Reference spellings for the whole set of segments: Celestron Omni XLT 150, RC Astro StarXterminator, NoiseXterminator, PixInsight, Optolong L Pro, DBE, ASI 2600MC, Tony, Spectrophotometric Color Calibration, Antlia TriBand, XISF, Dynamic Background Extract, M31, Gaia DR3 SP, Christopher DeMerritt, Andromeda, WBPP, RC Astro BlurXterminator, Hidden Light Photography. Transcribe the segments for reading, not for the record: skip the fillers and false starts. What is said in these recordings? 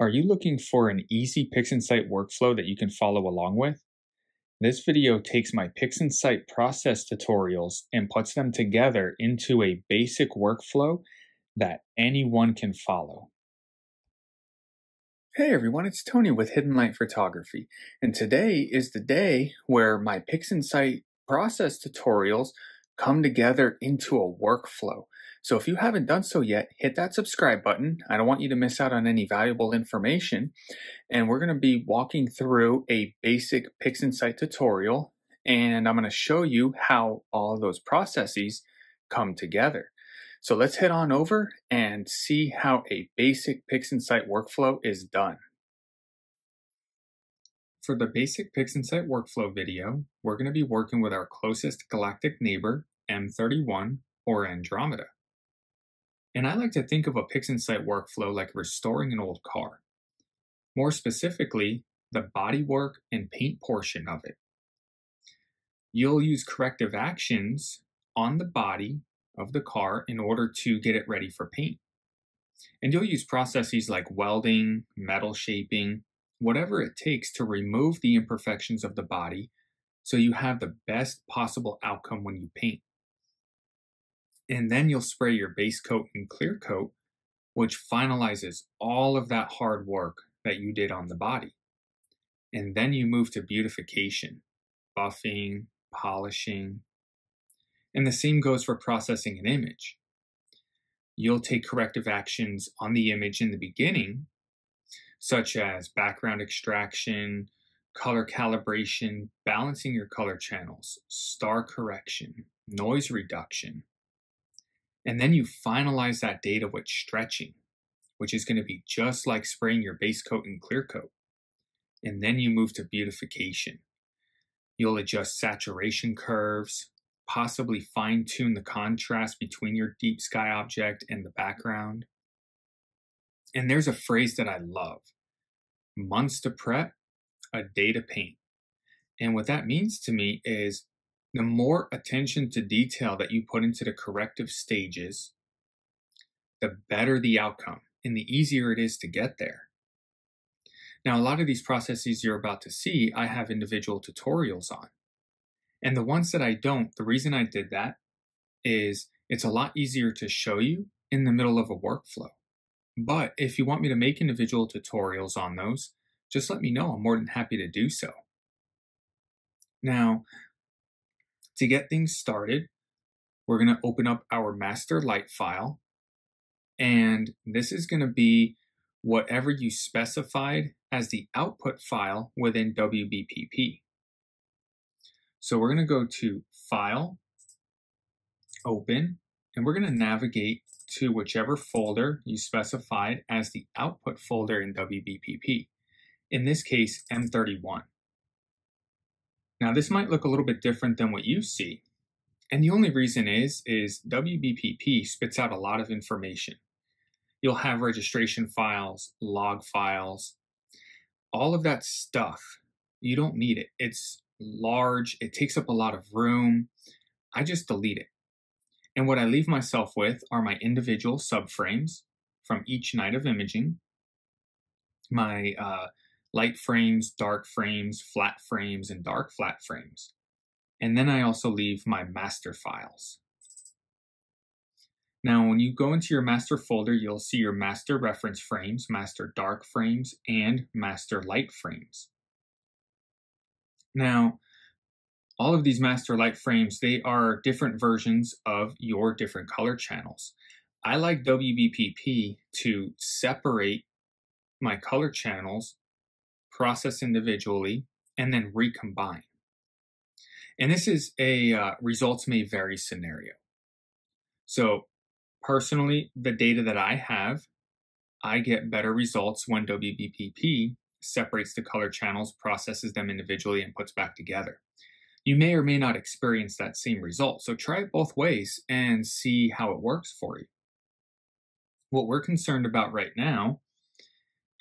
Are you looking for an easy PixInsight workflow that you can follow along with? This video takes my PixInsight process tutorials and puts them together into a basic workflow that anyone can follow. Hey everyone, it's Tony with Hidden Light Photography, and today is the day where my PixInsight process tutorials come together into a workflow. So if you haven't done so yet, hit that subscribe button. I don't want you to miss out on any valuable information. And we're going to be walking through a basic PixInsight tutorial, and I'm going to show you how all those processes come together. So let's head on over and see how a basic PixInsight workflow is done. For the basic PixInsight workflow video, we're going to be working with our closest galactic neighbor, M31 or Andromeda. And I like to think of a PixInsight workflow like restoring an old car. More specifically, the bodywork and paint portion of it. You'll use corrective actions on the body of the car in order to get it ready for paint. And you'll use processes like welding, metal shaping, whatever it takes to remove the imperfections of the body so you have the best possible outcome when you paint. And then you'll spray your base coat and clear coat, which finalizes all of that hard work that you did on the body. And then you move to beautification, buffing, polishing, and the same goes for processing an image. You'll take corrective actions on the image in the beginning, such as background extraction, color calibration, balancing your color channels, star correction, noise reduction. And then you finalize that data with stretching, which is going to be just like spraying your base coat and clear coat. And then you move to beautification. You'll adjust saturation curves, possibly fine-tune the contrast between your deep sky object and the background. And there's a phrase that I love, months to prep, a day to paint. And what that means to me is the more attention to detail that you put into the corrective stages, the better the outcome and the easier it is to get there. Now, a lot of these processes you're about to see, I have individual tutorials on. And the ones that I don't, the reason I did that is it's a lot easier to show you in the middle of a workflow. But if you want me to make individual tutorials on those, just let me know. I'm more than happy to do so. Now, to get things started, we're going to open up our master light file. And this is going to be whatever you specified as the output file within WBPP. So we're going to go to File, Open, and we're going to navigate to whichever folder you specified as the output folder in WBPP, in this case, M31. Now, this might look a little bit different than what you see, and the only reason is WBPP spits out a lot of information. You'll have registration files, log files, all of that stuff. You don't need it. It's large. It takes up a lot of room. I just delete it. And what I leave myself with are my individual subframes from each night of imaging, my light frames, dark frames, flat frames, and dark flat frames. And then I also leave my master files. Now, when you go into your master folder, you'll see your master reference frames, master dark frames, and master light frames. Now, all of these master light frames, they are different versions of your different color channels. I like WBPP to separate my color channels, process individually, and then recombine. And this is a results may vary scenario. So personally, the data that I have, I get better results when WBPP separates the color channels, processes them individually, and puts back together. You may or may not experience that same result, so try it both ways and see how it works for you. What we're concerned about right now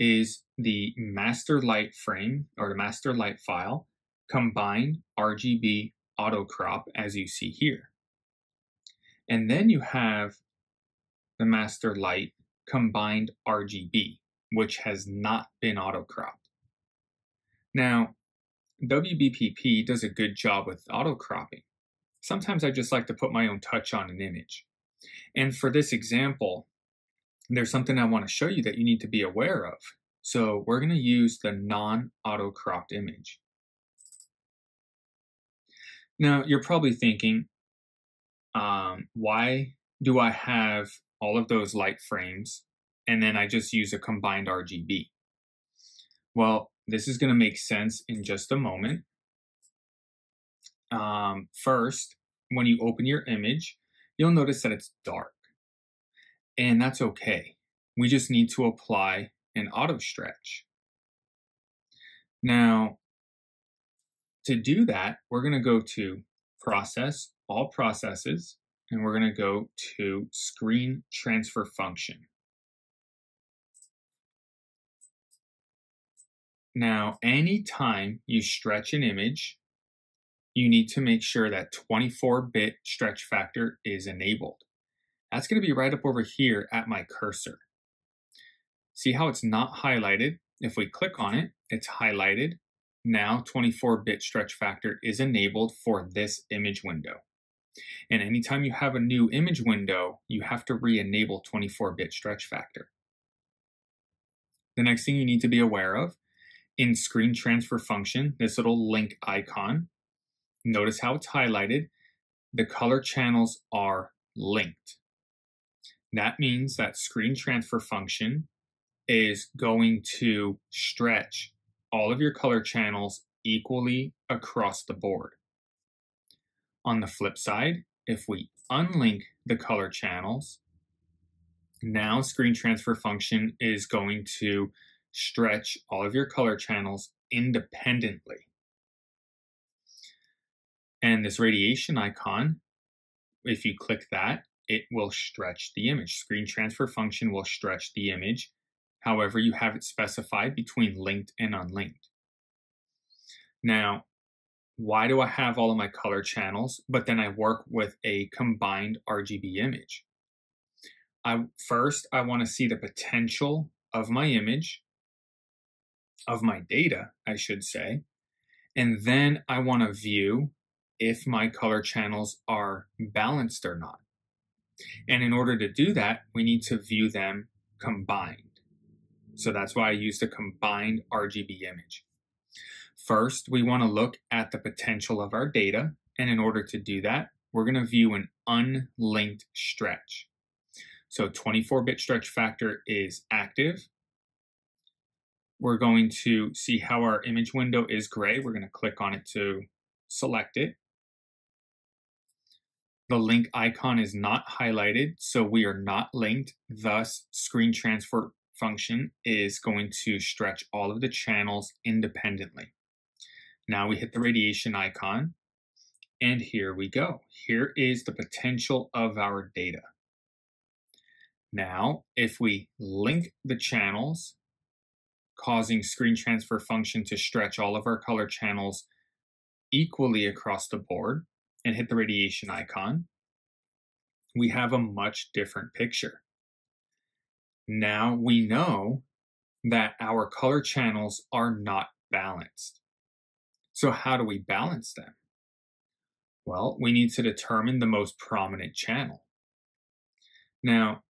is the master light frame or the master light file combined RGB auto crop as you see here. And then you have the master light combined RGB. which has not been auto-cropped. Now, WBPP does a good job with auto-cropping. Sometimes I just like to put my own touch on an image. And for this example, there's something I want to show you that you need to be aware of. So we're going to use the non-auto-cropped image. Now, you're probably thinking, why do I have all of those light frames and then I just use a combined RGB? Well, this is going to make sense in just a moment. First, when you open your image, you'll notice that it's dark. And that's okay. We just need to apply an auto stretch. Now, to do that, we're going to go to Process, All Processes, and we're going to go to Screen Transfer Function. Now, anytime you stretch an image, you need to make sure that 24-bit stretch factor is enabled. That's going to be right up over here at my cursor. See how it's not highlighted? If we click on it, it's highlighted. Now 24-bit stretch factor is enabled for this image window. And anytime you have a new image window, you have to re-enable 24-bit stretch factor. The next thing you need to be aware of, in screen transfer function, this little link icon, notice how it's highlighted. The color channels are linked. That means that screen transfer function is going to stretch all of your color channels equally across the board. On the flip side, if we unlink the color channels, now screen transfer function is going to stretch all of your color channels independently. And this radiation icon, if you click that, it will stretch the image. Screen transfer function will stretch the image, however you have it specified between linked and unlinked. Now, why do I have all of my color channels, but then I work with a combined RGB image? First, I want to see the potential of my image, of my data, I should say, and then I want to view if my color channels are balanced or not. And in order to do that, we need to view them combined. So that's why I used a combined RGB image. First, we want to look at the potential of our data. And in order to do that, we're going to view an unlinked stretch. So 24-bit stretch factor is active. We're going to see how our image window is gray. We're going to click on it to select it. The link icon is not highlighted, so we are not linked. Thus, screen transfer function is going to stretch all of the channels independently. Now we hit the radiation icon, and here we go. Here is the potential of our data. Now, if we link the channels, causing screen transfer function to stretch all of our color channels equally across the board, and hit the radiation icon, we have a much different picture. Now we know that our color channels are not balanced. So how do we balance them? Well, we need to determine the most prominent channel. Now,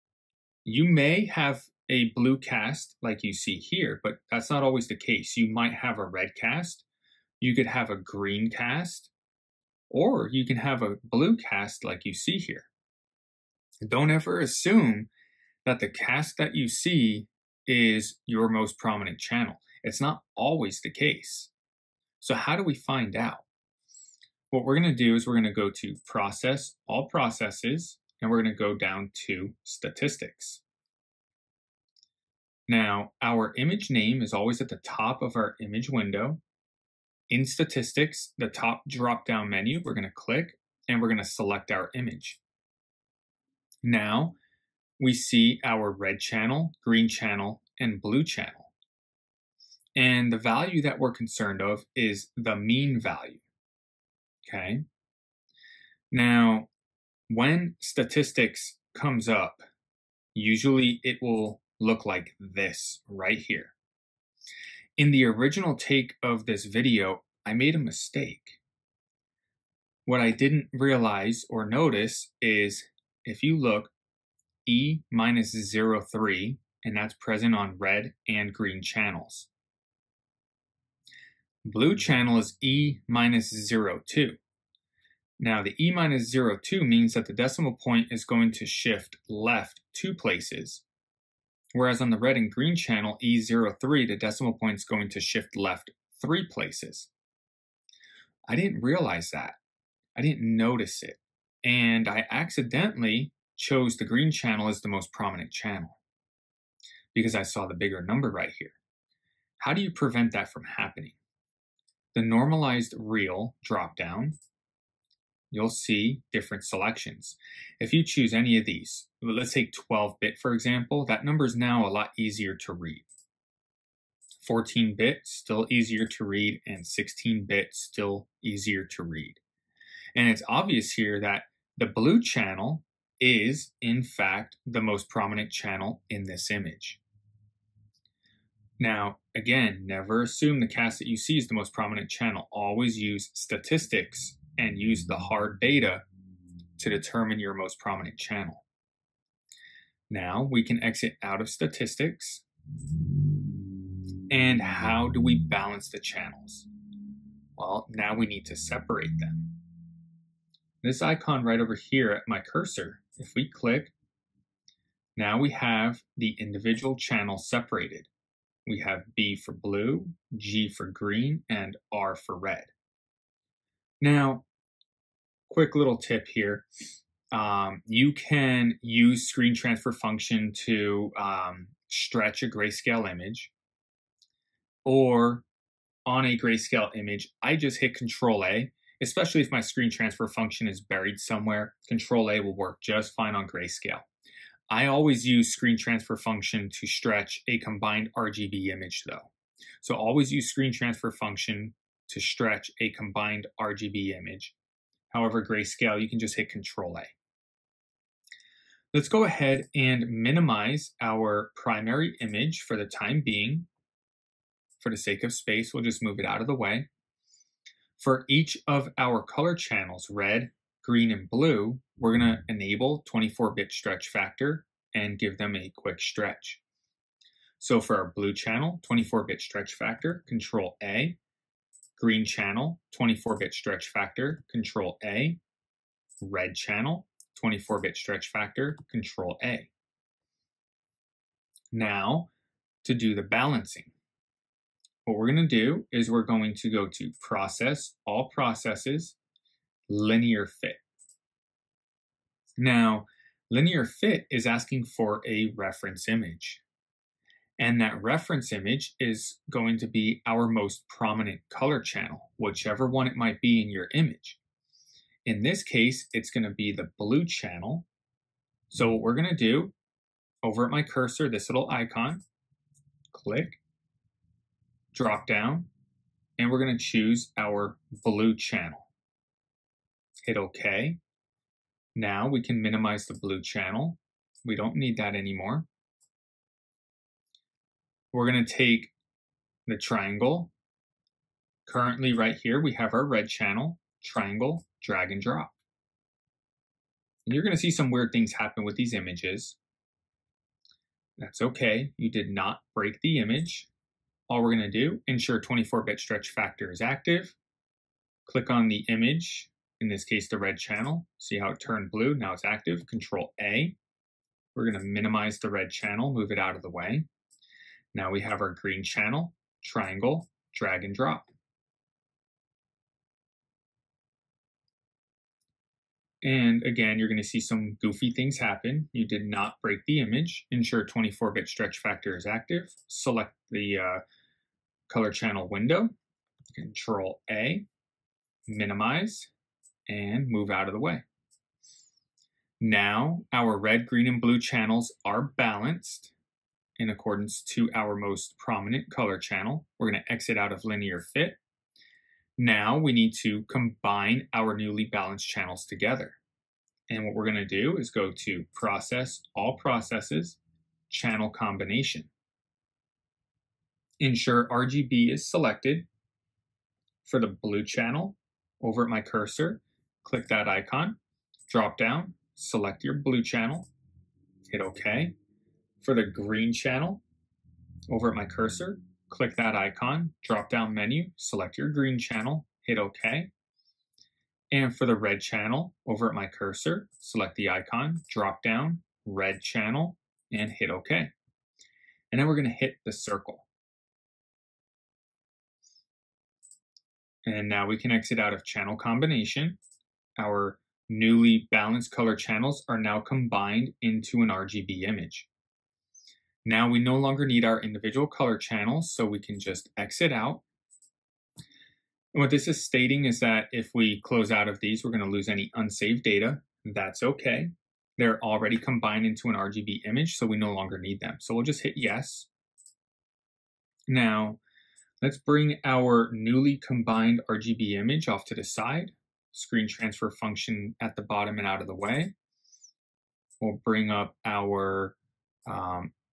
you may have a blue cast like you see here, but that's not always the case. You might have a red cast, you could have a green cast, or you can have a blue cast like you see here. Don't ever assume that the cast that you see is your most prominent channel. It's not always the case. So how do we find out? What we're going to do is we're going to go to Process, All Processes, and we're going to go down to Statistics. Now, our image name is always at the top of our image window. In Statistics, the top drop-down menu, we're going to click and we're going to select our image. Now, we see our red channel, green channel, and blue channel. And the value that we're concerned of is the mean value. Okay. Now, when Statistics comes up, usually it will look like this right here. In the original take of this video, I made a mistake. What I didn't realize or notice is if you look, E minus 03, and that's present on red and green channels. Blue channel is E minus 02. Now the E minus 02 means that the decimal point is going to shift left 2 places. Whereas on the red and green channel, E03, the decimal point is going to shift left 3 places. I didn't realize that. I didn't notice it. And I accidentally chose the green channel as the most prominent channel because I saw the bigger number right here. How do you prevent that from happening? The normalized reel dropdown, you'll see different selections. If you choose any of these, let's take 12-bit for example, that number is now a lot easier to read. 14-bit, still easier to read, and 16-bit, still easier to read. And it's obvious here that the blue channel is, in fact, the most prominent channel in this image. Now, again, never assume the cast that you see is the most prominent channel. Always use statistics and use the hard data to determine your most prominent channel. Now, we can exit out of statistics. And how do we balance the channels? Well, now we need to separate them. This icon right over here at my cursor, if we click, now we have the individual channels separated. We have B for blue, G for green, and R for red. Now, quick little tip here. You can use screen transfer function to stretch a grayscale image, or on a grayscale image, I just hit Control-A, especially if my screen transfer function is buried somewhere. Control-A will work just fine on grayscale. I always use screen transfer function to stretch a combined RGB image though. So always use screen transfer function to stretch a combined RGB image. However, grayscale, you can just hit Control-A. Let's go ahead and minimize our primary image for the time being. For the sake of space, we'll just move it out of the way. For each of our color channels, red, green, and blue, we're going to enable 24-bit stretch factor and give them a quick stretch. So for our blue channel, 24-bit stretch factor, Control A. Green channel, 24-bit stretch factor, Control A. Red channel, 24-bit stretch factor, Control A. Now, to do the balancing. What we're going to do is we're going to go to Process, All Processes, Linear Fit. Now, Linear Fit is asking for a reference image. And that reference image is going to be our most prominent color channel, whichever one it might be in your image. In this case, it's going to be the blue channel. So what we're going to do, over at my cursor, this little icon, click. Drop down, and we're going to choose our blue channel. Hit OK. Now we can minimize the blue channel. We don't need that anymore. We're going to take the triangle. Currently right here, we have our red channel, triangle, drag and drop. And you're going to see some weird things happen with these images. That's okay. You did not break the image. All we're going to do, ensure 24-bit stretch factor is active. Click on the image, in this case the red channel. See how it turned blue, now it's active. Control A. We're going to minimize the red channel, move it out of the way. Now we have our green channel, triangle, drag and drop. And again, you're going to see some goofy things happen. You did not break the image. Ensure 24-bit stretch factor is active. Select the color channel window, Control A, minimize, and move out of the way. Now our red, green, and blue channels are balanced in accordance to our most prominent color channel. We're going to exit out of Linear Fit. Now we need to combine our newly balanced channels together. And what we're going to do is go to Process, All Processes, channel combination. Ensure RGB is selected for the blue channel. Over at my cursor, click that icon, drop down, select your blue channel, hit OK. For the green channel, over at my cursor, click that icon, drop down menu, select your green channel, hit OK. And for the red channel, over at my cursor, select the icon, drop down, red channel, and hit OK. And then we're going to hit the circle. And now we can exit out of channel combination. Our newly balanced color channels are now combined into an RGB image. Now we no longer need our individual color channels, so we can just exit out. And what this is stating is that if we close out of these, we're going to lose any unsaved data. That's okay. They're already combined into an RGB image, so we no longer need them. So we'll just hit yes. Now, let's bring our newly combined RGB image off to the side, screen transfer function at the bottom and out of the way. We'll bring up our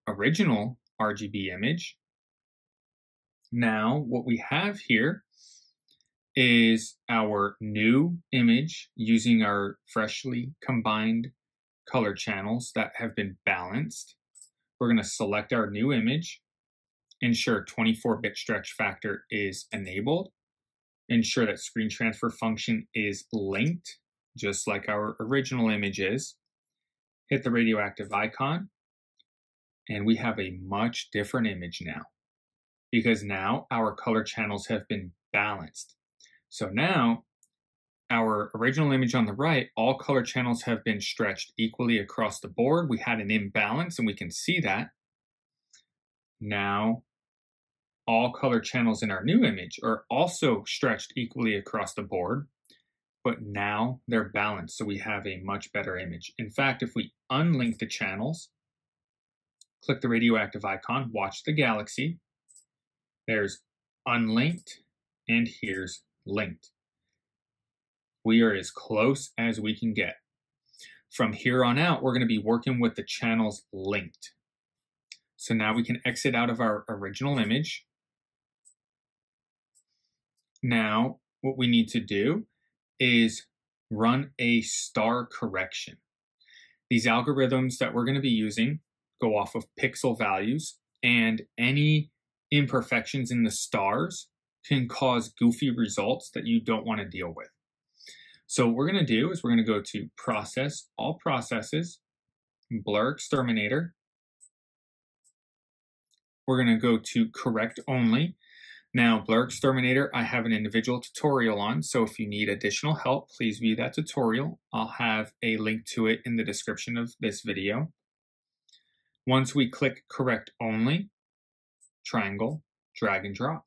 original RGB image. Now, what we have here is our new image using our freshly combined color channels that have been balanced. We're going to select our new image. Ensure 24-bit stretch factor is enabled. Ensure that screen transfer function is linked, just like our original image is. Hit the radioactive icon, and we have a much different image now, because now our color channels have been balanced. So now, our original image on the right, all color channels have been stretched equally across the board. We had an imbalance, and we can see that. Now, all color channels in our new image are also stretched equally across the board, but now they're balanced, so we have a much better image. In fact, if we unlink the channels, click the radioactive icon, watch the galaxy, there's unlinked, and here's linked. We are as close as we can get. From here on out, we're going to be working with the channels linked. So now we can exit out of our original image. Now, what we need to do is run a star correction. These algorithms that we're going to be using go off of pixel values, and any imperfections in the stars can cause goofy results that you don't want to deal with. So what we're going to do is we're going to go to Process, All Processes, BlurXterminator. We're going to go to Correct Only. Now, BlurXterminator, I have an individual tutorial on, so if you need additional help, please view that tutorial. I'll have a link to it in the description of this video. Once we click Correct Only, triangle, drag and drop.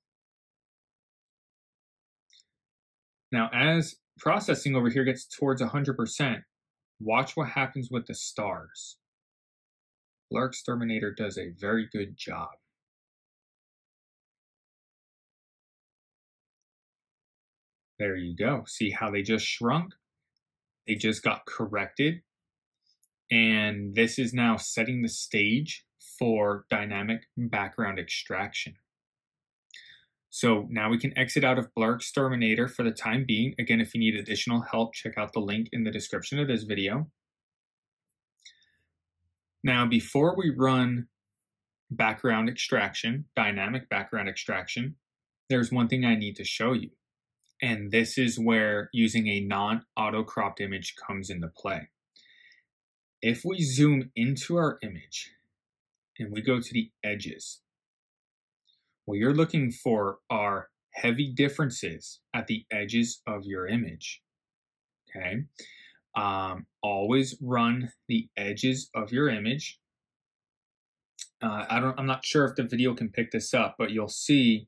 Now, as processing over here gets towards 100%, watch what happens with the stars. BlurXterminator does a very good job. There you go. See how they just shrunk? They just got corrected. And this is now setting the stage for dynamic background extraction. So now we can exit out of BlurXterminator for the time being. Again, if you need additional help, check out the link in the description of this video. Now, before we run background extraction, dynamic background extraction, there's one thing I need to show you. And this is where using a non-auto-cropped image comes into play. If we zoom into our image and we go to the edges, what you're looking for are heavy differences at the edges of your image, okay? Always run the edges of your image. I'm not sure if the video can pick this up, but you'll see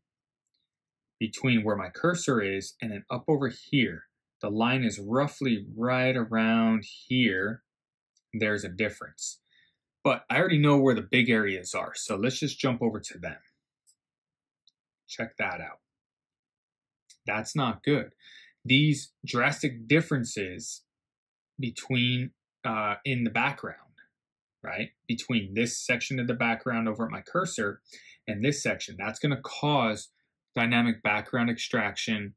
between where my cursor is and then up over here, the line is roughly right around here. There's a difference, but I already know where the big areas are. So let's just jump over to them. Check that out. That's not good. These drastic differences between in the background right? Between this section of the background over at my cursor and this section, that's going to cause dynamic background extraction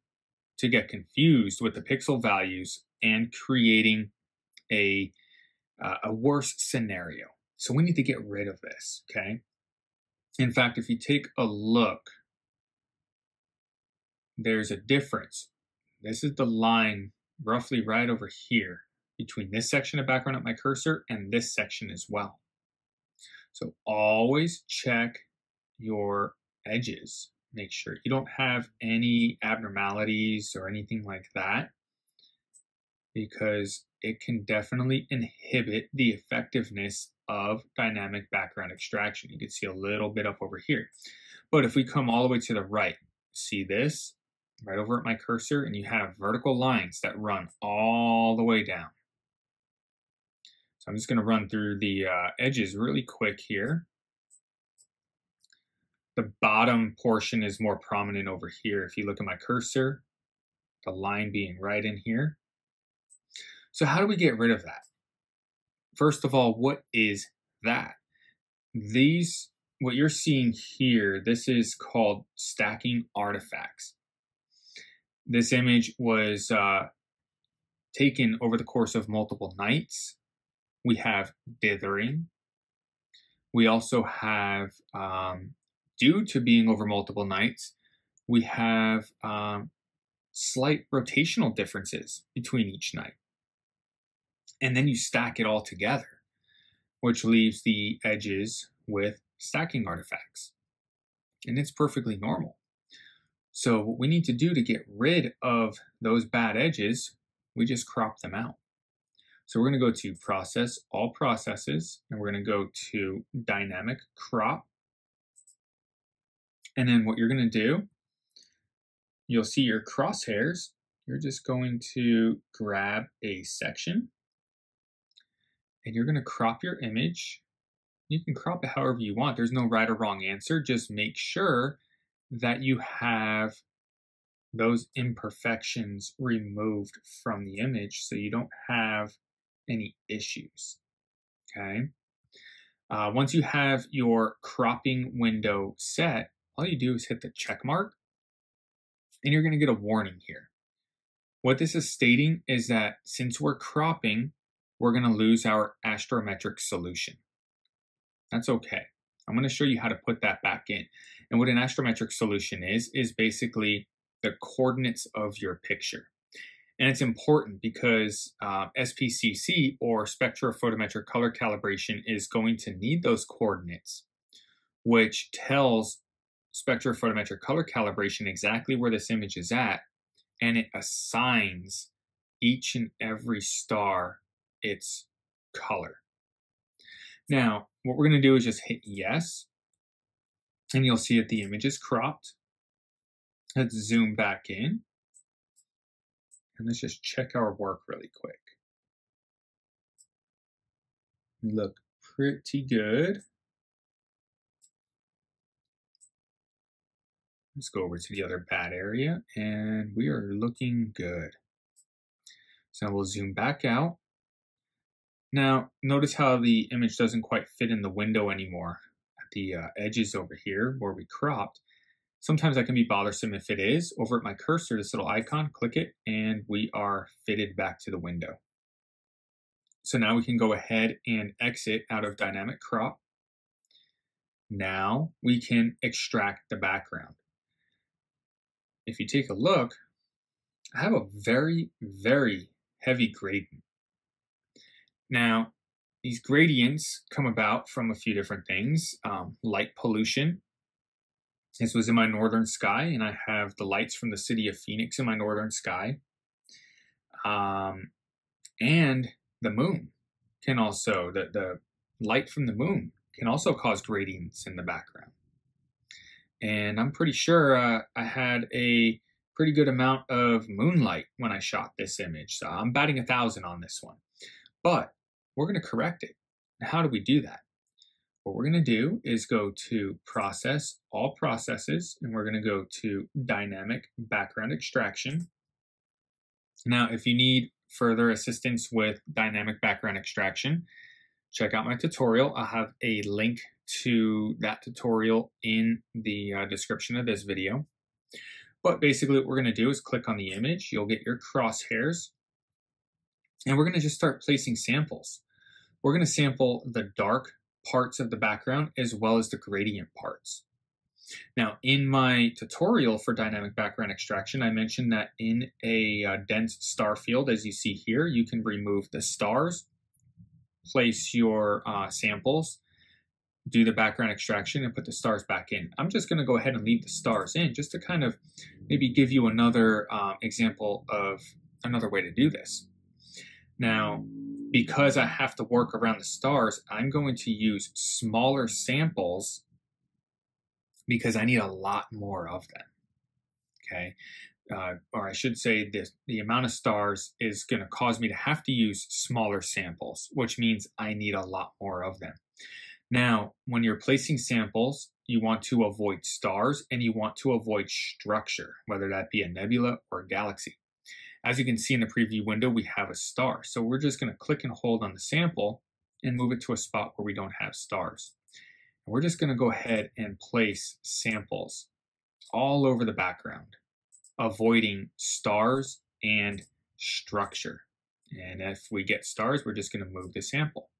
to get confused with the pixel values and creating a worse scenario. So we need to get rid of this, okay? In fact, if you take a look, there's a difference. This is the line roughly right over here between this section of background at my cursor and this section as well. So always check your edges. Make sure you don't have any abnormalities or anything like that, because it can definitely inhibit the effectiveness of dynamic background extraction. You can see a little bit up over here. But if we come all the way to the right, see this right over at my cursor, and you have vertical lines that run all the way down. So I'm just going to run through the edges really quick here. The bottom portion is more prominent over here. If you look at my cursor, the line being right in here. So how do we get rid of that? First of all, what is that? These, what you're seeing here, this is called stacking artifacts. This image was taken over the course of multiple nights. We have dithering. We also have, due to being over multiple nights, we have slight rotational differences between each night. And then you stack it all together, which leaves the edges with stacking artifacts. And it's perfectly normal. So what we need to do to get rid of those bad edges, we just crop them out. So we're going to go to Process, All Processes, and we're going to go to Dynamic Crop. And then what you're going to do, you'll see your crosshairs. You're just going to grab a section, and you're going to crop your image. You can crop it however you want. There's no right or wrong answer. Just make sure that you have those imperfections removed from the image so you don't have any issues, okay? Once you have your cropping window set, all you do is hit the check mark, and you're going to get a warning here. What this is stating is that since we're cropping, we're going to lose our astrometric solution. That's okay. I'm going to show you how to put that back in. And what an astrometric solution is basically the coordinates of your picture. And it's important because SPCC, or Spectrophotometric Color Calibration, is going to need those coordinates, which tells Spectrophotometric Color Calibration exactly where this image is at, and it assigns each and every star its color. Now, what we're going to do is just hit yes, and you'll see that the image is cropped. Let's zoom back in, and let's just check our work really quick. We look pretty good. Let's go over to the other bad area, and we are looking good. So we'll zoom back out. Now, notice how the image doesn't quite fit in the window anymore at the edges over here where we cropped. Sometimes that can be bothersome if it is. Over at my cursor, this little icon, click it, and we are fitted back to the window. So now we can go ahead and exit out of dynamic crop. Now we can extract the background. If you take a look, I have a very, very heavy gradient. Now, these gradients come about from a few different things. Light pollution. This was in my northern sky, and I have the lights from the city of Phoenix in my northern sky. And the moon can also, the light from the moon can also cause gradients in the background. And I'm pretty sure I had a pretty good amount of moonlight when I shot this image. So I'm batting 1,000 on this one. But we're going to correct it. Now, how do we do that? What we're going to do is go to Process, All Processes, and we're going to go to Dynamic Background Extraction. Now, if you need further assistance with Dynamic Background Extraction, check out my tutorial. I'll have a link to that tutorial in the description of this video. But basically what we're going to do is click on the image. You'll get your crosshairs. And we're going to just start placing samples. We're going to sample the dark parts of the background as well as the gradient parts. Now, in my tutorial for dynamic background extraction, I mentioned that in a dense star field, as you see here, you can remove the stars, place your samples, do the background extraction, and put the stars back in. I'm just going to go ahead and leave the stars in just to kind of maybe give you another example of another way to do this. Now, because I have to work around the stars, I'm going to use smaller samples because I need a lot more of them, okay? Or I should say this, the amount of stars is going to cause me to have to use smaller samples, which means I need a lot more of them. Now, when you're placing samples, you want to avoid stars and you want to avoid structure, whether that be a nebula or a galaxy. As you can see in the preview window, we have a star. So we're just going to click and hold on the sample and move it to a spot where we don't have stars. And we're just going to go ahead and place samples all over the background, avoiding stars and structure. And if we get stars, we're just going to move the sample.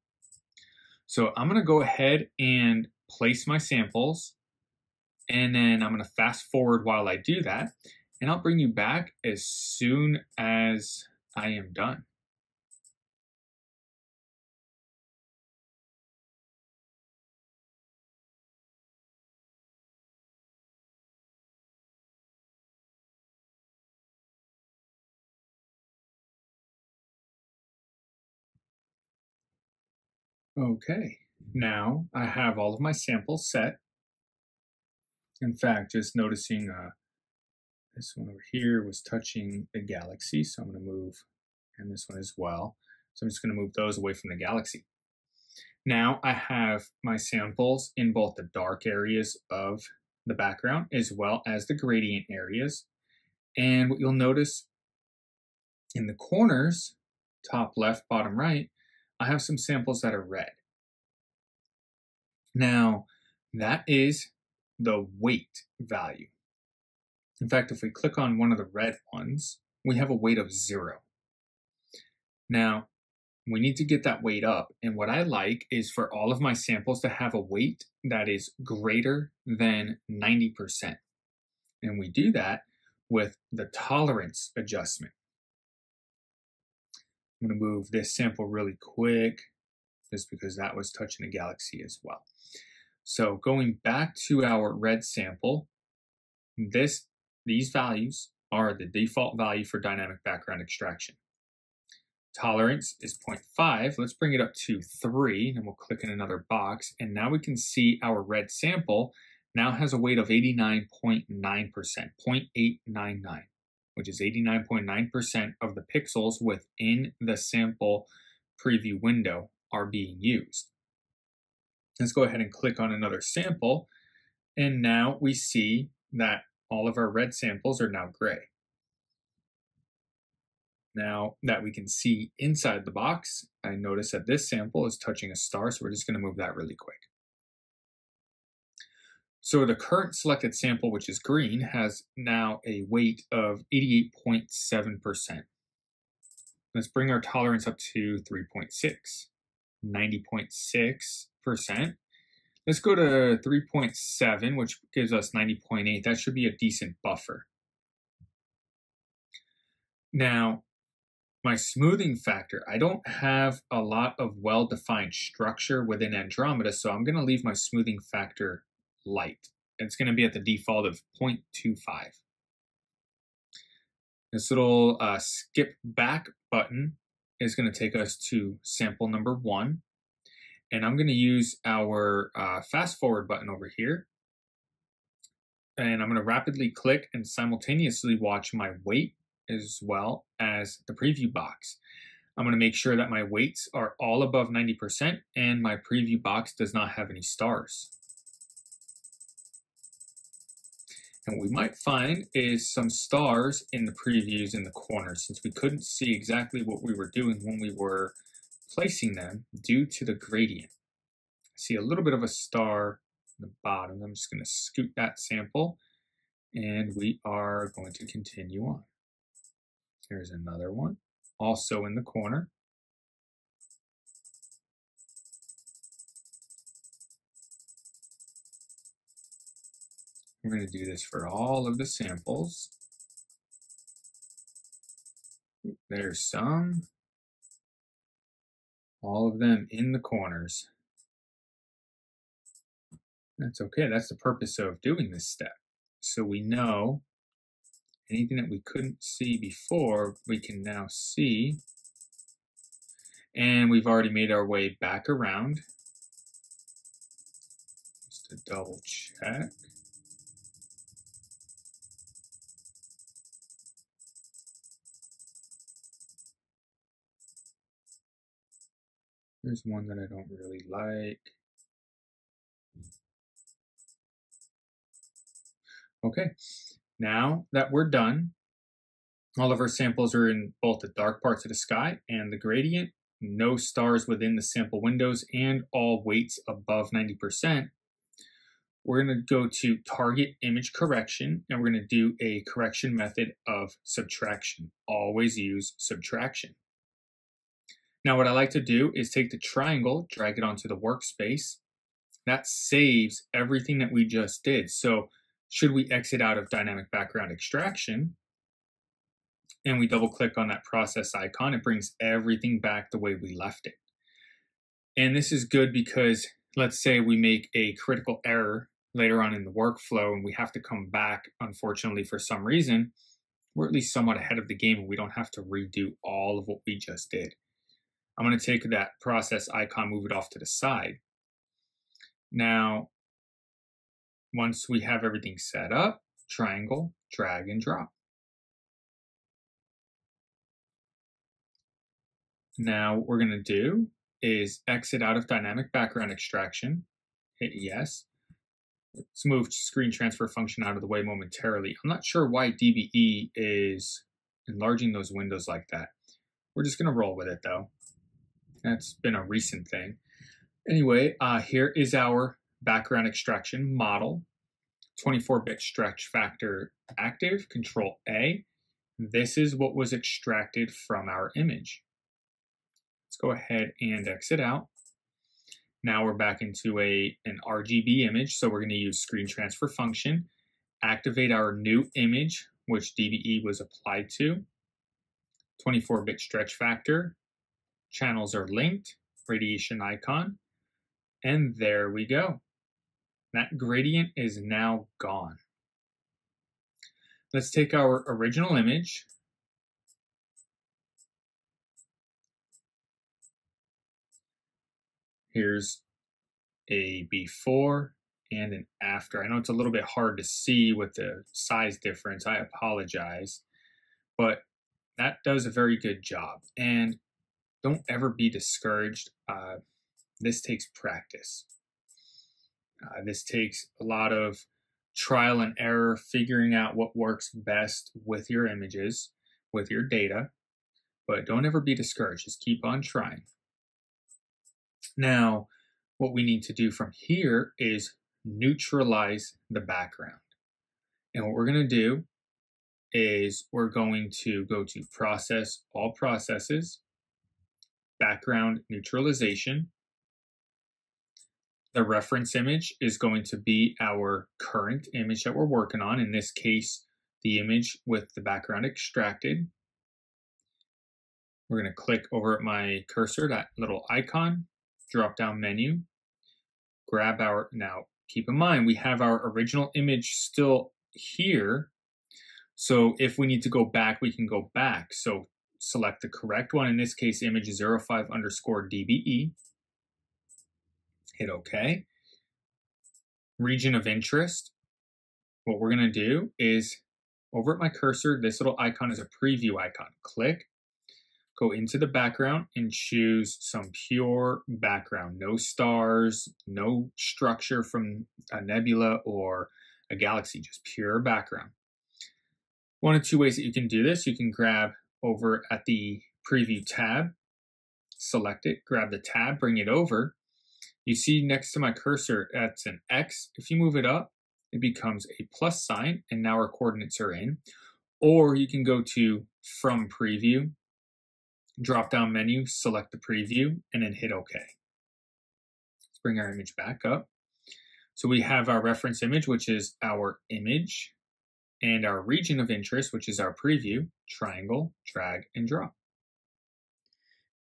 So I'm going to go ahead and place my samples. And then I'm going to fast forward while I do that. And I'll bring you back as soon as I am done. Okay, now I have all of my samples set. In fact, just noticing this one over here was touching the galaxy, so I'm going to move, and this one as well. So I'm just going to move those away from the galaxy. Now I have my samples in both the dark areas of the background as well as the gradient areas. And what you'll notice in the corners, top left, bottom right, I have some samples that are red. Now that is the weight value. In fact, if we click on one of the red ones, we have a weight of 0. Now, we need to get that weight up. And what I like is for all of my samples to have a weight that is greater than 90%. And we do that with the tolerance adjustment. I'm going to move this sample really quick just because that was touching a galaxy as well. So going back to our red sample, these values are the default value for dynamic background extraction. Tolerance is 0.5. Let's bring it up to 3, and we'll click in another box. And now we can see our red sample now has a weight of 89.9%, 0.899, which is 89.9% of the pixels within the sample preview window are being used. Let's go ahead and click on another sample. And now we see that all of our red samples are now gray. Now that we can see inside the box, I notice that this sample is touching a star, so we're just going to move that really quick. So the current selected sample, which is green, has now a weight of 88.7%. Let's bring our tolerance up to 3.6, 90.6%. Let's go to 3.7, which gives us 90.8. That should be a decent buffer. Now, my smoothing factor, I don't have a lot of well-defined structure within Andromeda, so I'm going to leave my smoothing factor light. It's going to be at the default of 0.25. This little skip back button is going to take us to sample number 1. And I'm going to use our fast forward button over here. And I'm going to rapidly click and simultaneously watch my weight as well as the preview box. I'm going to make sure that my weights are all above 90% and my preview box does not have any stars. And what we might find is some stars in the previews in the corner, since we couldn't see exactly what we were doing when we were placing them due to the gradient. I see a little bit of a star in the bottom. I'm just going to scoot that sample, and we are going to continue on. Here's another one, also in the corner. We're going to do this for all of the samples. There's some. All of them in the corners. That's okay. That's the purpose of doing this step. So we know anything that we couldn't see before, we can now see. And we've already made our way back around. Just to double check. There's one that I don't really like. Okay, now that we're done, all of our samples are in both the dark parts of the sky and the gradient, no stars within the sample windows, and all weights above 90%. We're gonna go to target image correction, and we're gonna do a correction method of subtraction. Always use subtraction. Now what I like to do is take the triangle, drag it onto the workspace. That saves everything that we just did. So should we exit out of Dynamic Background Extraction and we double click on that process icon, it brings everything back the way we left it. And this is good because let's say we make a critical error later on in the workflow and we have to come back, unfortunately, for some reason, we're at least somewhat ahead of the game and we don't have to redo all of what we just did. I'm going to take that process icon, move it off to the side. Now, once we have everything set up, triangle, drag and drop. Now, what we're going to do is exit out of Dynamic Background Extraction, hit yes. Let's move screen transfer function out of the way momentarily. I'm not sure why DBE is enlarging those windows like that. We're just going to roll with it, though. That's been a recent thing. Anyway, here is our background extraction model. 24-bit stretch factor active, Control A. This is what was extracted from our image. Let's go ahead and exit out. Now we're back into an RGB image, so we're going to use screen transfer function. Activate our new image, which DBE was applied to. 24-bit stretch factor. Channels are linked, radiation icon, and there we go. That gradient is now gone. Let's take our original image. Here's a before and an after. I know it's a little bit hard to see with the size difference. I apologize, but that does a very good job. And don't ever be discouraged. This takes practice. This takes a lot of trial and error, figuring out what works best with your images, with your data. But don't ever be discouraged. Just keep on trying. Now, what we need to do from here is neutralize the background. And what we're going to do is we're going to go to Process, All Processes, Background Neutralization. The reference image is going to be our current image that we're working on. In this case, the image with the background extracted. We're going to click over at my cursor, that little icon, drop down menu, grab our, now keep in mind, we have our original image still here. So if we need to go back, we can go back. So select the correct one, in this case, image 05 underscore DBE. Hit OK. Region of interest. What we're going to do is, over at my cursor, this little icon is a preview icon. Click, go into the background, and choose some pure background. No stars, no structure from a nebula or a galaxy, just pure background. One of two ways that you can do this. You can grab over at the preview tab, select it, grab the tab, bring it over. You see next to my cursor, that's an X. If you move it up, it becomes a plus sign, and now our coordinates are in. Or you can go to From Preview, drop down menu, select the preview, and then hit OK. Let's bring our image back up. So we have our reference image, which is our image, and our region of interest, which is our preview, triangle, drag, and drop.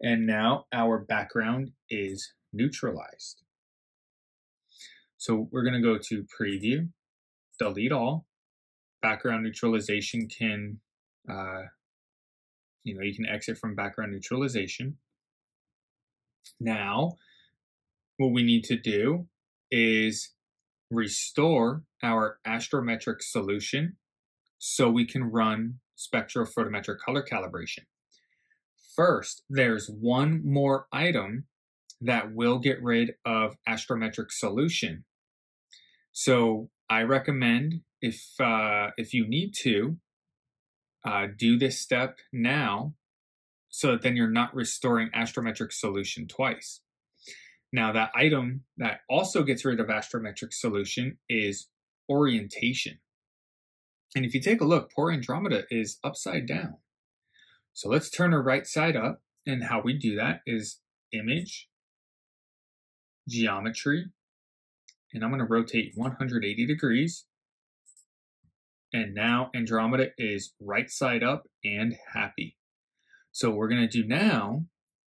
And now our background is neutralized. So we're going to go to Preview, Delete All. Background neutralization can, you can exit from background neutralization. Now, what we need to do is restore our astrometric solution so we can run spectrophotometric color calibration. First, there's one more item that will get rid of astrometric solution. So I recommend if you need to, do this step now so that then you're not restoring astrometric solution twice. Now that item that also gets rid of astrometric solution is orientation. And if you take a look, poor Andromeda is upside down. So let's turn her right side up, and how we do that is Image, Geometry, and I'm going to rotate 180 degrees. And now Andromeda is right side up and happy. So what we're going to do now,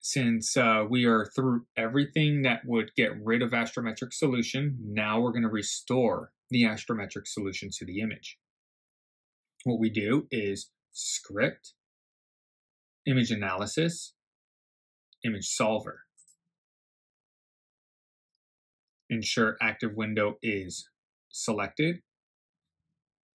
since we are through everything that would get rid of astrometric solution, now we're going to restore the astrometric solution to the image. What we do is Script, Image Analysis, Image Solver. Ensure active window is selected.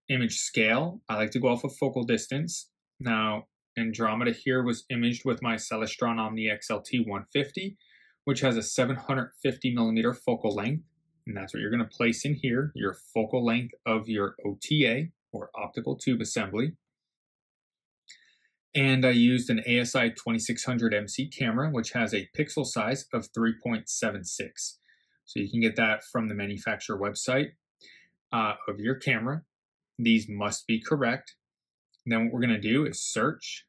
Image scale, I like to go off of focal distance. Now, Andromeda here was imaged with my Celestron Omni XLT 150, which has a 750mm focal length. And that's what you're going to place in here, your focal length of your OTA, or optical tube assembly. And I used an ASI 2600MC camera, which has a pixel size of 3.76. So you can get that from the manufacturer website of your camera. These must be correct. And then what we're going to do is search.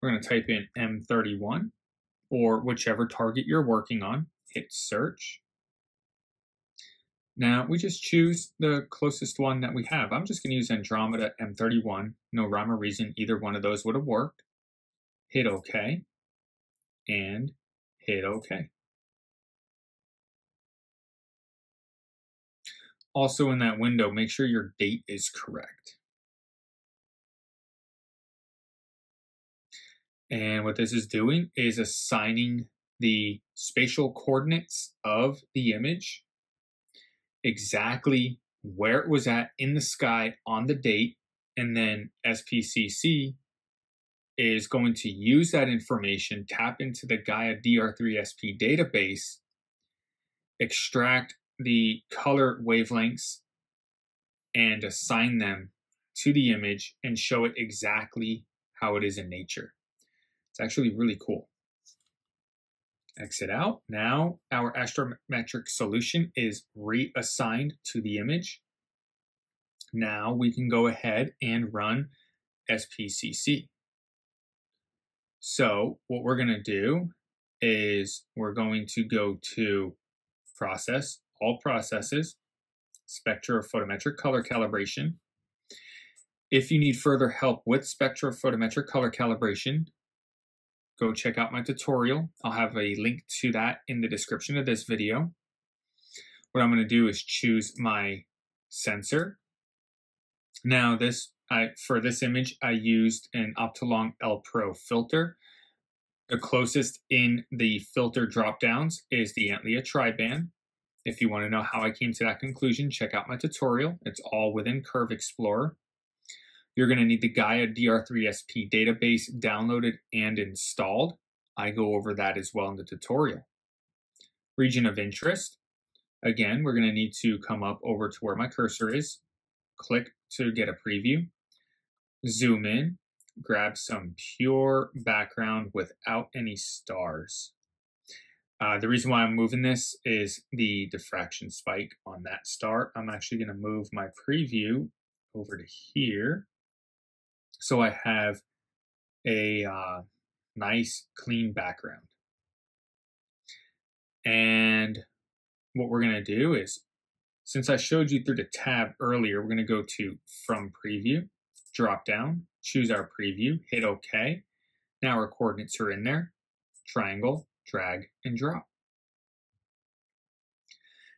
We're going to type in M31 or whichever target you're working on. Hit search. Now we just choose the closest one that we have. I'm just going to use Andromeda M31. No rhyme or reason, either one of those would have worked. Hit OK and hit OK. Also in that window, make sure your date is correct. And what this is doing is assigning the spatial coordinates of the image, exactly where it was at in the sky on the date, and then SPCC is going to use that information, tap into the Gaia DR3 SP database, extract the color wavelengths and assign them to the image and show it exactly how it is in nature. It's actually really cool. Exit out. Now our astrometric solution is reassigned to the image. Now we can go ahead and run SPCC. So what we're going to do is we're going to go to Process, All Processes, Spectrophotometric Color Calibration. If you need further help with spectrophotometric color calibration, go check out my tutorial. I'll have a link to that in the description of this video. What I'm going to do is choose my sensor. Now for this image, I used an Optolong L Pro filter. The closest in the filter drop-downs is the Antlia TriBand. If you want to know how I came to that conclusion, check out my tutorial. It's all within Curve Explorer. You're going to need the Gaia DR3 SP database downloaded and installed. I go over that as well in the tutorial. Region of interest. Again, we're going to need to come up over to where my cursor is. Click to get a preview. Zoom in. Grab some pure background without any stars. The reason why I'm moving this is the diffraction spike on that star. I'm actually going to move my preview over to here, so I have a nice clean background. And what we're going to do is, since I showed you through the tab earlier, we're going to go to From Preview, drop down, choose our preview, hit OK. Now our coordinates are in there. Triangle, drag, and drop.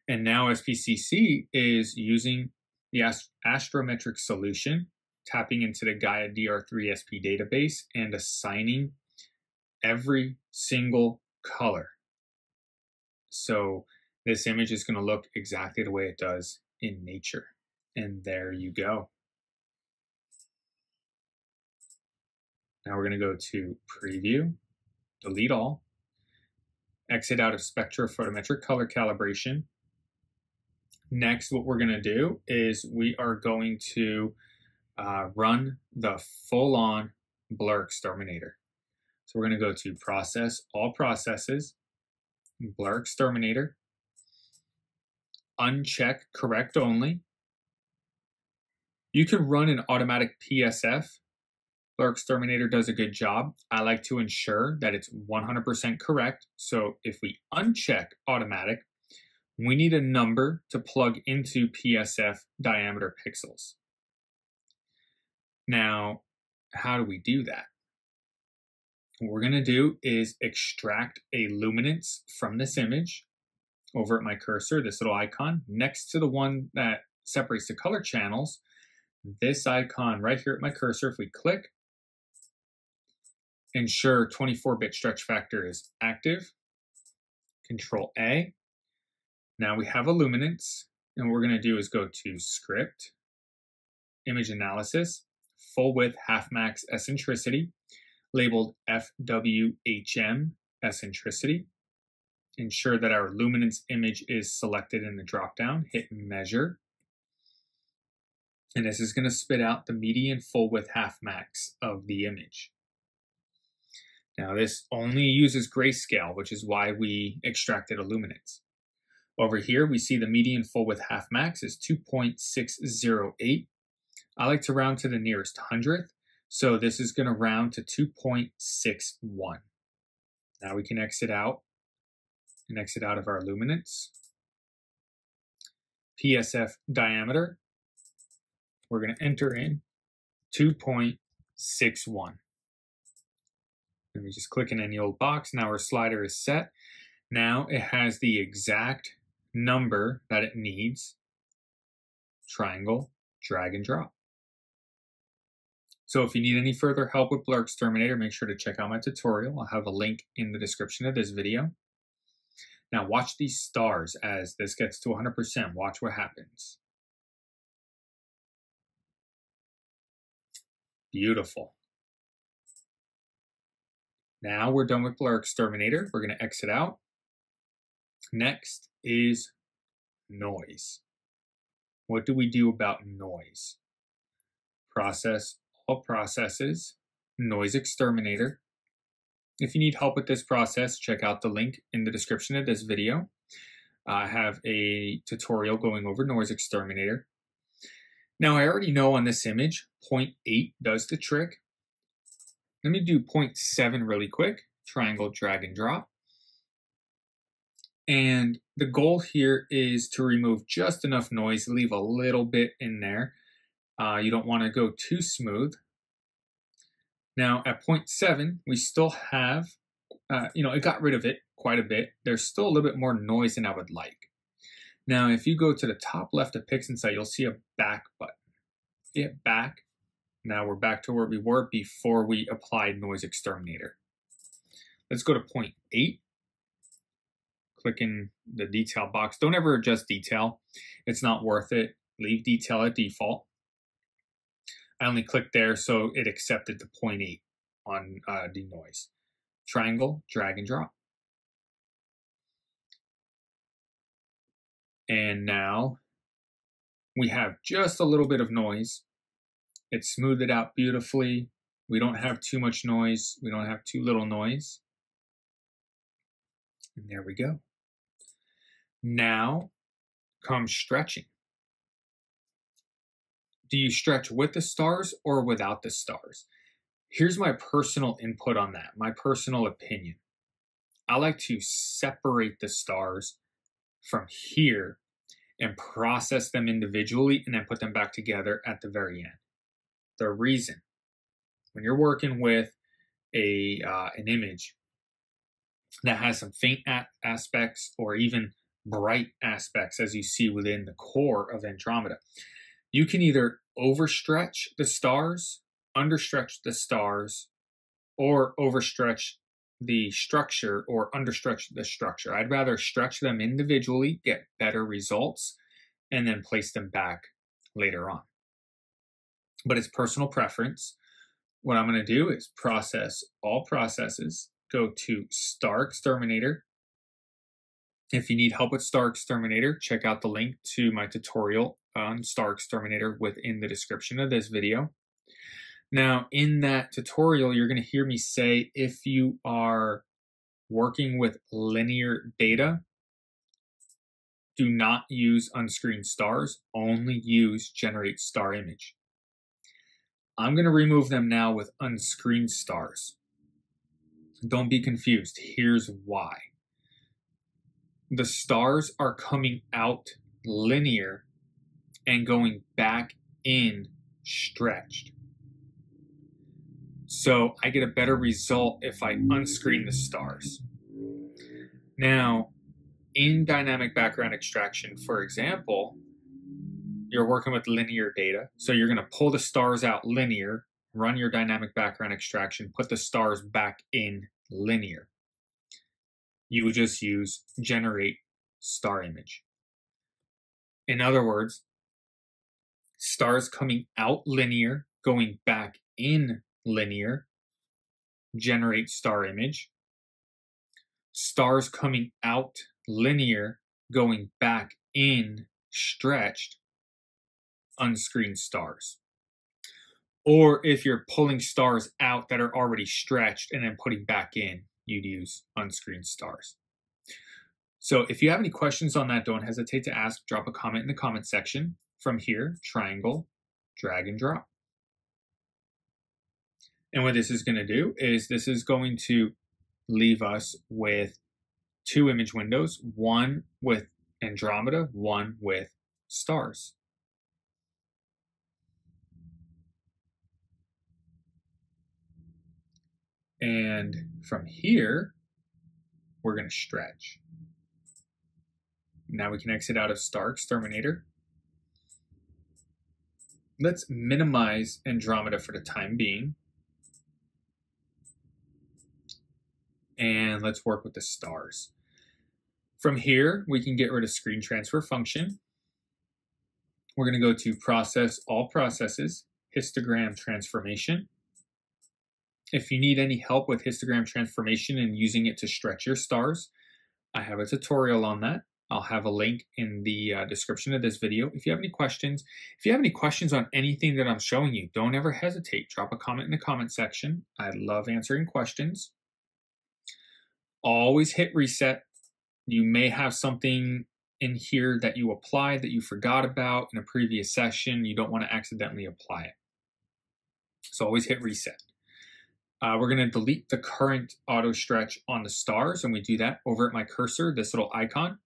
And now SPCC is using the astrometric solution, tapping into the Gaia DR3 SP database and assigning every single color. So this image is going to look exactly the way it does in nature. And there you go. Now we're going to go to Preview, Delete All, exit out of Spectrophotometric Color Calibration. Next, what we're going to do is we are going to run the full-on BlurXterminator. So we're going to go to Process, All Processes, BlurXterminator, uncheck Correct Only. You could run an automatic PSF. BlurXterminator does a good job. I like to ensure that it's 100% correct. So if we uncheck automatic, we need a number to plug into PSF diameter pixels. Now, how do we do that? What we're going to do is extract a luminance from this image over at my cursor, this little icon, next to the one that separates the color channels. This icon right here at my cursor, if we click, ensure 24-bit stretch factor is active, Control A. Now we have a luminance, and what we're going to do is go to Script, Image Analysis, Full Width, Half Max Eccentricity, labeled FWHM Eccentricity. Ensure that our luminance image is selected in the dropdown. Hit Measure. And this is going to spit out the median full width half max of the image. Now this only uses grayscale, which is why we extracted a luminance. Over here, we see the median full width half max is 2.608. I like to round to the nearest hundredth, so this is going to round to 2.61. Now we can exit out and exit out of our luminance. PSF diameter, we're going to enter in 2.61. Let me just click in any old box. Now our slider is set. Now it has the exact number that it needs. Triangle, drag, and drop. So if you need any further help with BlurXterminator, make sure to check out my tutorial. I'll have a link in the description of this video. Now watch these stars as this gets to 100%. Watch what happens. Beautiful. Now we're done with BlurXterminator. We're going to exit out. Next is noise. What do we do about noise? Process, All Processes, NoiseXterminator. If you need help with this process, check out the link in the description of this video. I have a tutorial going over NoiseXterminator. Now I already know on this image, 0.8 does the trick. Let me do 0.7 really quick. Triangle, drag, and drop. And the goal here is to remove just enough noise, leave a little bit in there. You don't want to go too smooth. Now at 0.7, we still have, it got rid of it quite a bit. There's still a little bit more noise than I would like. Now, if you go to the top left of PixInsight, you'll see a back button. Hit back. Now we're back to where we were before we applied NoiseXterminator. Let's go to 0.8. Click in the detail box. Don't ever adjust detail. It's not worth it. Leave detail at default. I only clicked there, so it accepted the 0.8 on the noise. Triangle, drag, and drop. And now we have just a little bit of noise. It's smoothed it out beautifully. We don't have too much noise. We don't have too little noise. And there we go. Now comes stretching. Do you stretch with the stars or without the stars? Here's my personal input on that, my personal opinion. I like to separate the stars from here and process them individually and then put them back together at the very end. The reason, when you're working with a an image that has some faint aspects or even bright aspects, as you see within the core of Andromeda, you can either overstretch the stars, understretch the stars, or overstretch the structure or understretch the structure. I'd rather stretch them individually, get better results, and then place them back later on. But it's personal preference. What I'm going to do is process all processes, go to StarXterminator. If you need help with StarXterminator, check out the link to my tutorial on StarXterminator within the description of this video. Now, in that tutorial, you're going to hear me say if you are working with linear data, do not use unscreened stars, only use generate star image. I'm going to remove them now with unscreened stars. Don't be confused. Here's why. The stars are coming out linear and going back in stretched. So I get a better result if I unscreen the stars. Now, in dynamic background extraction, for example, you're working with linear data. So you're going to pull the stars out linear, run your dynamic background extraction, put the stars back in linear. You would just use generate star image. In other words, stars coming out linear, going back in linear, generate star image. Stars coming out linear, going back in stretched, unscreened stars. Or if you're pulling stars out that are already stretched and then putting back in, you'd use unscreened stars. So if you have any questions on that, don't hesitate to ask. Drop a comment in the comment section. From here, triangle, drag and drop. And what this is going to do is this is going to leave us with two image windows, one with Andromeda, one with stars. And from here, we're going to stretch. Now we can exit out of StarXterminator. Let's minimize Andromeda for the time being. And let's work with the stars. From here, we can get rid of screen transfer function. We're going to go to process all processes, histogram transformation. If you need any help with histogram transformation and using it to stretch your stars, I have a tutorial on that. I'll have a link in the description of this video. If you have any questions, on anything that I'm showing you, don't ever hesitate. Drop a comment in the comment section. I love answering questions. Always hit reset. You may have something in here that you applied that you forgot about in a previous session. You don't want to accidentally apply it. So always hit reset. We're going to delete the current auto stretch on the stars, and we do that over at my cursor, this little icon.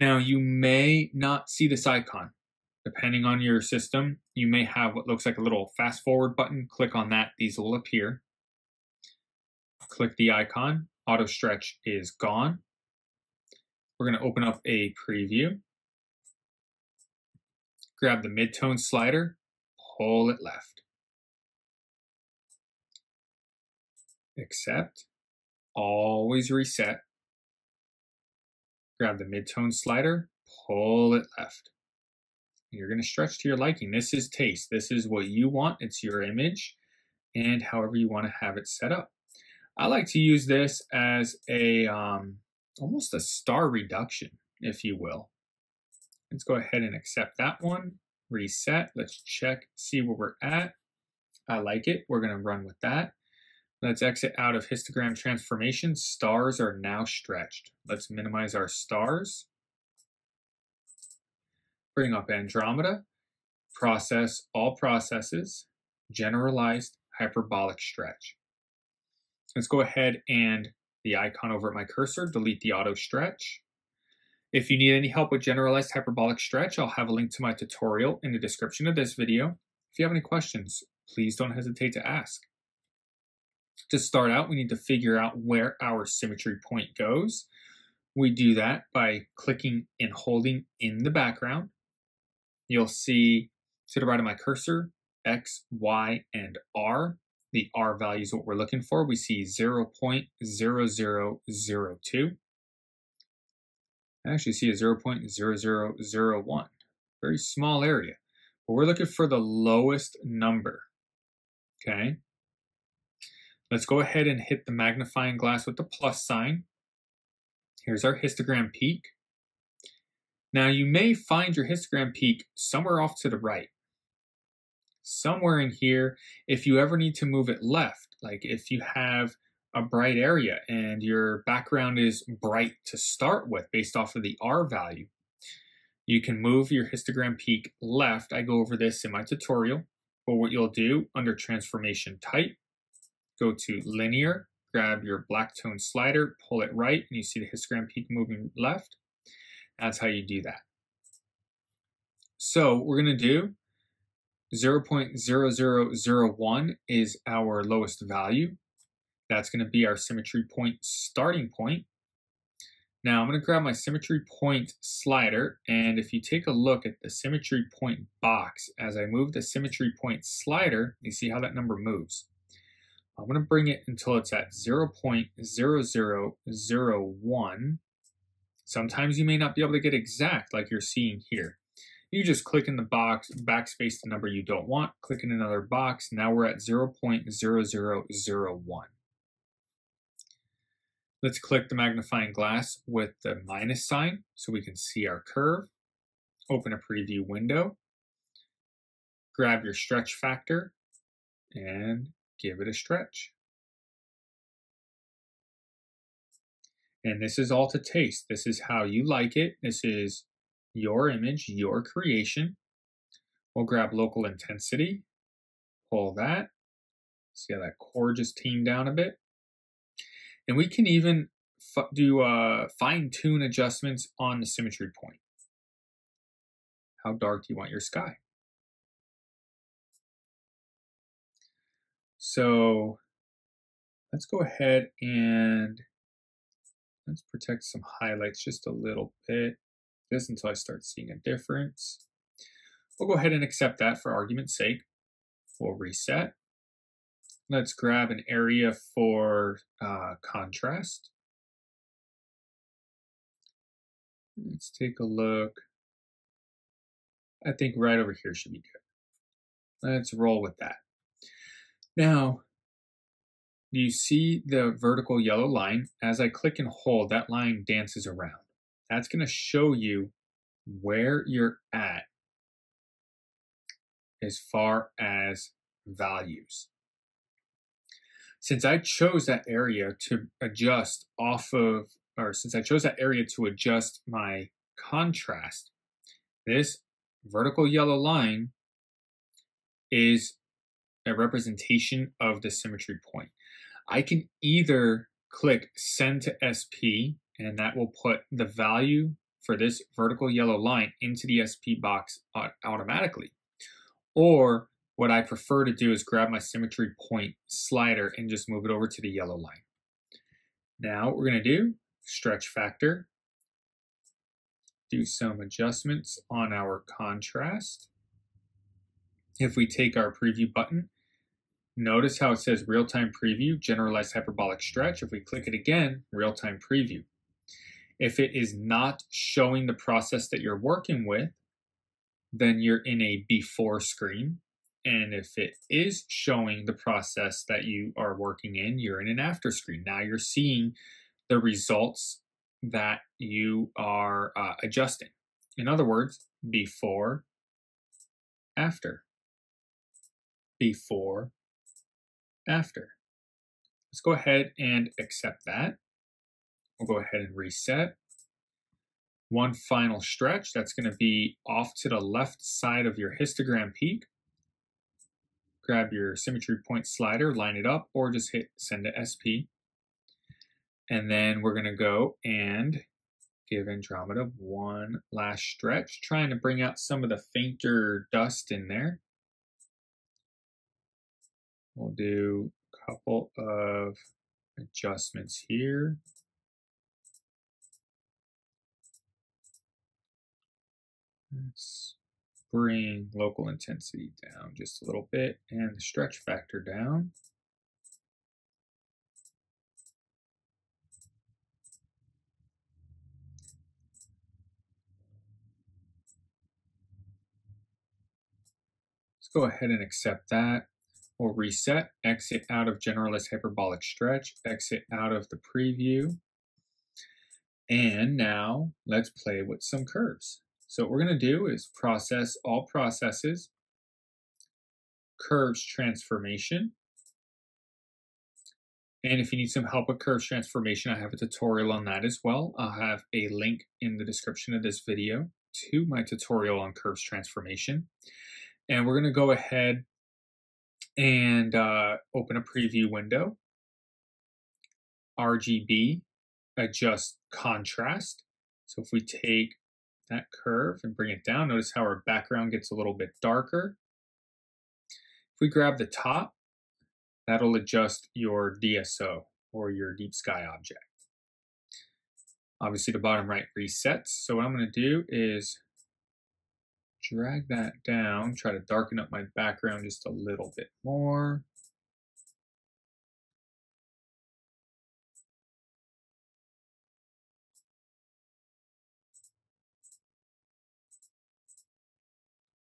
Now, you may not see this icon. Depending on your system, you may have what looks like a little fast forward button. Click on that. These will appear. Click the icon. Auto stretch is gone. We're going to open up a preview. Grab the midtone slider. Pull it left. Accept. Always reset. Grab the midtone slider. Pull it left. You're going to stretch to your liking. This is taste. This is what you want. It's your image and however you want to have it set up. I like to use this as a almost a star reduction, if you will. Let's go ahead and accept that one. Reset. Let's check, see where we're at. I like it. We're going to run with that. Let's exit out of histogram transformation. Stars are now stretched. Let's minimize our stars. Bring up Andromeda. Process all processes. Generalized hyperbolic stretch. Let's go ahead and the icon over at my cursor, delete the auto stretch. If you need any help with generalized hyperbolic stretch, I'll have a link to my tutorial in the description of this video. If you have any questions, please don't hesitate to ask. To start out, we need to figure out where our symmetry point goes. We do that by clicking and holding in the background. You'll see to the right of my cursor, X, Y, and R. The R value is what we're looking for. We see 0.0002. I actually see a 0.0001. Very small area. But we're looking for the lowest number. Okay. Let's go ahead and hit the magnifying glass with the plus sign. Here's our histogram peak. Now you may find your histogram peak somewhere off to the right. Somewhere in here, if you ever need to move it left, like if you have a bright area and your background is bright to start with based off of the R value, you can move your histogram peak left. I go over this in my tutorial, but what you'll do under transformation type, go to linear, grab your black tone slider, pull it right, and you see the histogram peak moving left. That's how you do that. So we're going to do 0.0001 is our lowest value. That's going to be our symmetry point starting point. Now I'm going to grab my symmetry point slider, and if you take a look at the symmetry point box, as I move the symmetry point slider, you see how that number moves. I'm going to bring it until it's at 0.0001. Sometimes you may not be able to get exact like you're seeing here. You just click in the box, backspace the number you don't want, click in another box. Now we're at 0.0001. Let's click the magnifying glass with the minus sign so we can see our curve. Open a preview window. Grab your stretch factor and give it a stretch. And this is all to taste. This is how you like it. This is your image, your creation. We'll grab local intensity, pull that. See how that core just teamed down a bit. And we can even do fine-tune adjustments on the symmetry point. How dark do you want your sky? So let's go ahead and let's protect some highlights just a little bit. This until I start seeing a difference. We'll go ahead and accept that for argument's sake. We'll reset. Let's grab an area for contrast. Let's take a look. I think right over here should be good. Let's roll with that. Now, do you see the vertical yellow line? As I click and hold, that line dances around. That's going to show you where you're at as far as values. Since I chose that area to adjust off of, or since I chose that area to adjust my contrast, this vertical yellow line is a representation of the symmetry point. I can either click Send to SP, and that will put the value for this vertical yellow line into the SP box automatically. Or what I prefer to do is grab my symmetry point slider and just move it over to the yellow line. Now what we're going to do, stretch factor, do some adjustments on our contrast. If we take our preview button, notice how it says real-time preview, generalized hyperbolic stretch. If we click it again, real-time preview. If it is not showing the process that you're working with, then you're in a before screen. And if it is showing the process that you are working in, you're in an after screen. Now you're seeing the results that you are adjusting. In other words, before, after, before, after. Let's go ahead and accept that. We'll go ahead and reset. One final stretch, that's going to be off to the left side of your histogram peak. Grab your symmetry point slider, line it up, or just hit send to SP. And then we're going to go and give Andromeda one last stretch, trying to bring out some of the fainter dust in there. We'll do a couple of adjustments here. Let's bring local intensity down just a little bit and the stretch factor down. Let's go ahead and accept that. We'll reset, exit out of generalized hyperbolic stretch, exit out of the preview. And now let's play with some curves. So what we're going to do is process all processes, curves transformation. And if you need some help with curves transformation, I have a tutorial on that as well. I'll have a link in the description of this video to my tutorial on curves transformation. And we're going to go ahead and open a preview window, RGB, adjust contrast. So if we take that curve and bring it down, notice how our background gets a little bit darker. If we grab the top, that'll adjust your DSO or your deep sky object. Obviously the bottom right resets. So what I'm going to do is drag that down, try to darken up my background just a little bit more.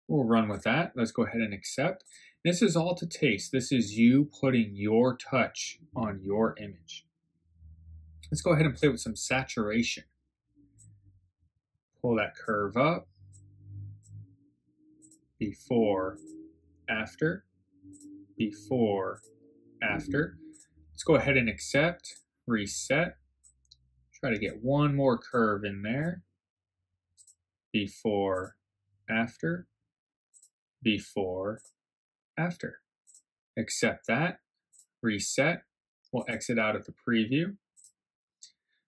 We'll run with that. Let's go ahead and accept. This is all to taste. This is you putting your touch on your image. Let's go ahead and play with some saturation. Pull that curve up. Before, after, before, after. Let's go ahead and accept, reset. Try to get one more curve in there. Before, after. Before, after. Accept that, reset. We'll exit out of the preview.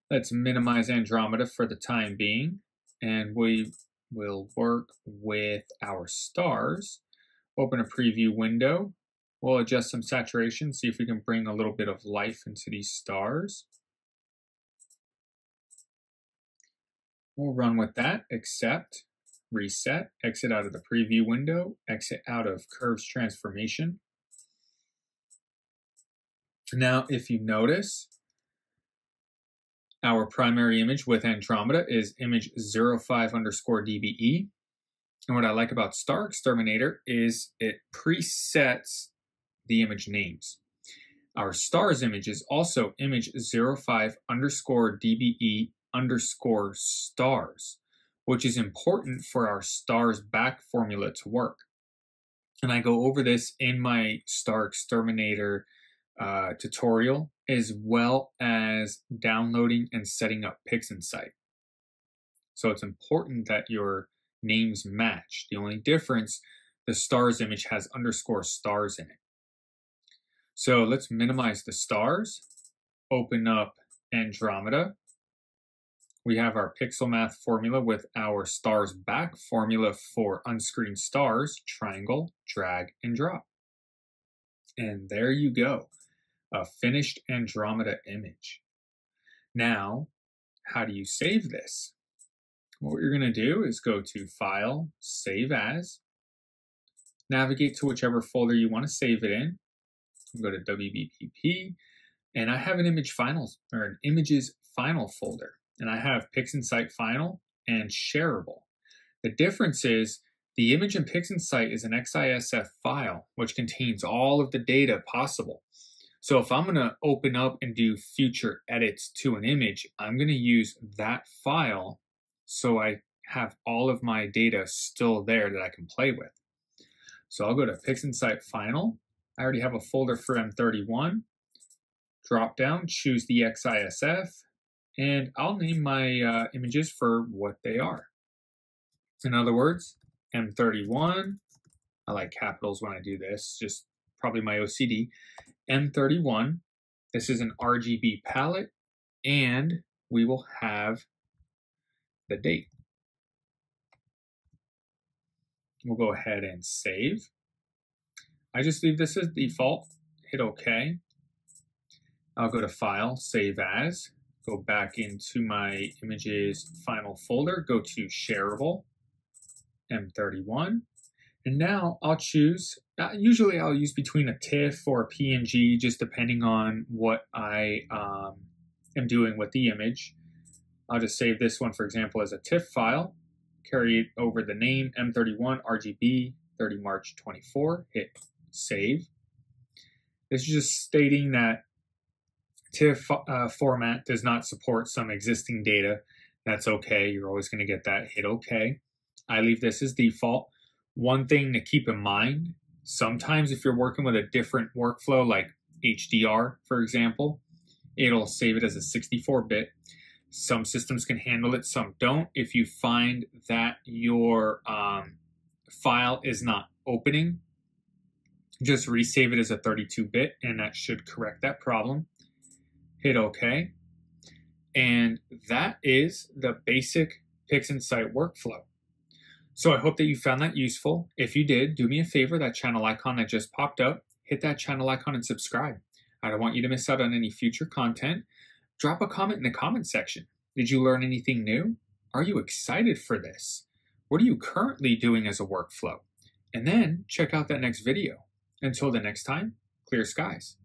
Let's minimize Andromeda for the time being, and we will work with our stars. Open a preview window. We'll adjust some saturation, see if we can bring a little bit of life into these stars. We'll run with that, accept. Reset, exit out of the preview window, exit out of curves transformation. Now, if you notice, our primary image with Andromeda is image 05_DBE. And what I like about StarXterminator is it presets the image names. Our stars image is also image 05_DBE_stars. Which is important for our stars back formula to work. And I go over this in my StarXterminator tutorial, as well as downloading and setting up PixInsight. So it's important that your names match. The only difference, the stars image has _stars in it. So let's minimize the stars, open up Andromeda. We have our pixel math formula with our stars back formula for unscreened stars, triangle, drag, and drop. And there you go, a finished Andromeda image. Now, how do you save this? What you're going to do is go to File, Save As, navigate to whichever folder you want to save it in, go to WBPP, and I have an images final folder. And I have PixInsight Final and Shareable. The difference is the image in PixInsight is an XISF file, which contains all of the data possible. So if I'm going to open up and do future edits to an image, I'm going to use that file so I have all of my data still there that I can play with. So I'll go to PixInsight Final. I already have a folder for M31. drop down, choose the XISF, and I'll name my images for what they are. In other words, M31, I like capitals when I do this, just probably my OCD. M31, this is an RGB palette, and we will have the date. We'll go ahead and save. I just leave this as default, hit OK. I'll go to File, Save As, go back into my Images Final folder, go to Shareable, M31, and now I'll choose, usually I'll use between a TIFF or a PNG, just depending on what I am doing with the image. I'll just save this one, for example, as a TIFF file, carry it over the name M31 RGB 30 March 24, hit Save. This is just stating that TIFF format does not support some existing data. That's okay, you're always going to get that, hit OK. I leave this as default. One thing to keep in mind, sometimes if you're working with a different workflow like HDR, for example, it'll save it as a 64-bit. Some systems can handle it, some don't. If you find that your file is not opening, just resave it as a 32-bit, and that should correct that problem. Hit OK. And that is the basic PixInsight workflow. So I hope that you found that useful. If you did, do me a favor, that channel icon that just popped up, hit that channel icon and subscribe. I don't want you to miss out on any future content. Drop a comment in the comment section. Did you learn anything new? Are you excited for this? What are you currently doing as a workflow? And then check out that next video. Until the next time, clear skies.